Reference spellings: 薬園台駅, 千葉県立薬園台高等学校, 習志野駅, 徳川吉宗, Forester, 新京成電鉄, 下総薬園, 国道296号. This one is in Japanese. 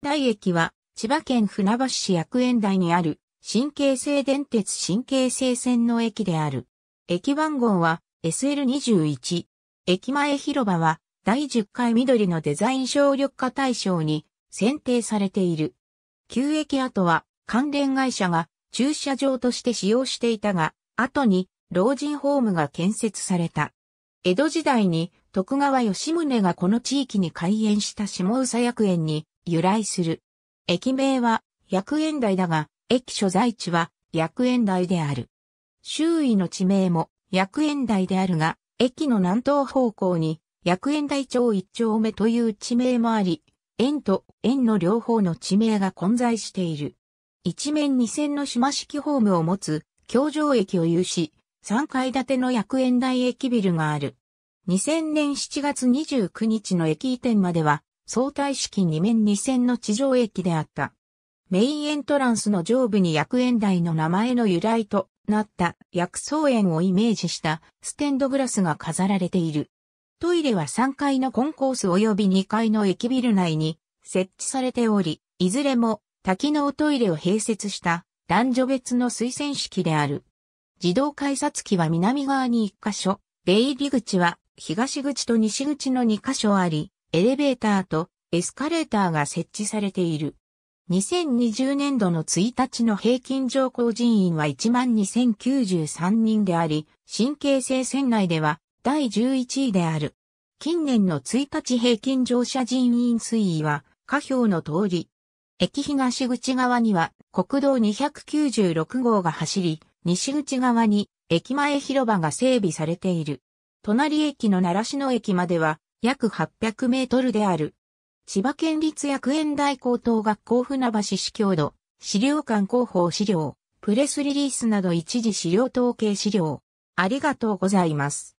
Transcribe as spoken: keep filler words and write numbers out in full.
台駅は千葉県船橋市薬園台にある新京成電鉄新京成線の駅である。駅番号は エスエルにじゅういち。駅前広場はだいじゅっかい緑のデザイン省力化対象に選定されている。旧駅跡は関連会社が駐車場として使用していたが、後に老人ホームが建設された。江戸時代に徳川吉宗がこの地域に開園した下総薬園に由来する。駅名は薬園台だが、駅所在地は薬園台である。周囲の地名も薬園台であるが、駅の南東方向に薬園台町一丁目という地名もあり、園と園の両方の地名が混在している。一面二線の島式ホームを持つ橋上駅を有し、さんかいだての薬園台駅ビルがある。にせんねんしちがつにじゅうくにちの駅移転までは、相対式にめんにせんの地上駅であった。メインエントランスの上部に薬園台の名前の由来となった薬草園をイメージしたステンドグラスが飾られている。トイレはさんかいのコンコース及びにかいの駅ビル内に設置されており、いずれも多機能トイレを併設した男女別の水洗式である。自動改札機は南側にいっかしょ、出入り口は東口と西口のにかしょあり、エレベーターとエスカレーターが設置されている。にせんにじゅうねんどのいちにちの平均乗降人員はいちまんにせんきゅうじゅうさんにんであり、新京成線内ではだいじゅういちいである。近年のいちにち平均乗車人員推移は下表の通り。駅東口側には国道にひゃくきゅうじゅうろくごうが走り、西口側に駅前広場が整備されている。隣駅の習志野駅までは、約はっぴゃくメートルである。千葉県立薬園台高等学校船橋市郷土、資料館広報資料、プレスリリースなど一時資料統計資料。ありがとうございます。